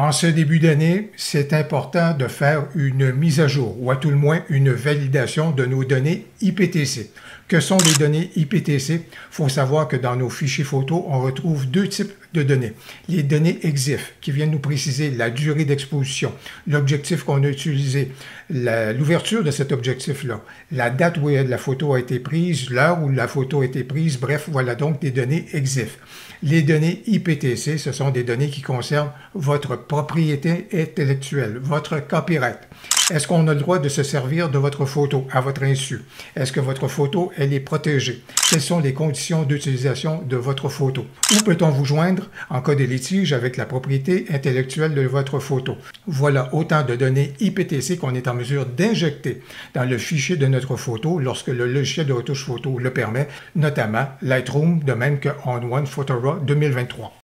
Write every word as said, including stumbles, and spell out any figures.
En ce début d'année, c'est important de faire une mise à jour ou à tout le moins une validation de nos données I P T C. Que sont les données I P T C? Il faut savoir que dans nos fichiers photos, on retrouve deux types de données. Les données E X I F qui viennent nous préciser la durée d'exposition, l'objectif qu'on a utilisé, l'ouverture de cet objectif-là, la date où la photo a été prise, l'heure où la photo a été prise, bref, voilà donc des données E X I F. Les données I P T C, ce sont des données qui concernent votre propriété intellectuelle, votre copyright. Est-ce qu'on a le droit de se servir de votre photo à votre insu? Est-ce que votre photo, elle est protégée? Quelles sont les conditions d'utilisation de votre photo? Où peut-on vous joindre en cas de litige avec la propriété intellectuelle de votre photo? Voilà autant de données I P T C qu'on est en mesure d'injecter dans le fichier de notre photo lorsque le logiciel de retouche photo le permet, notamment Lightroom, de même que O N one Photo Raw deux mille vingt-trois.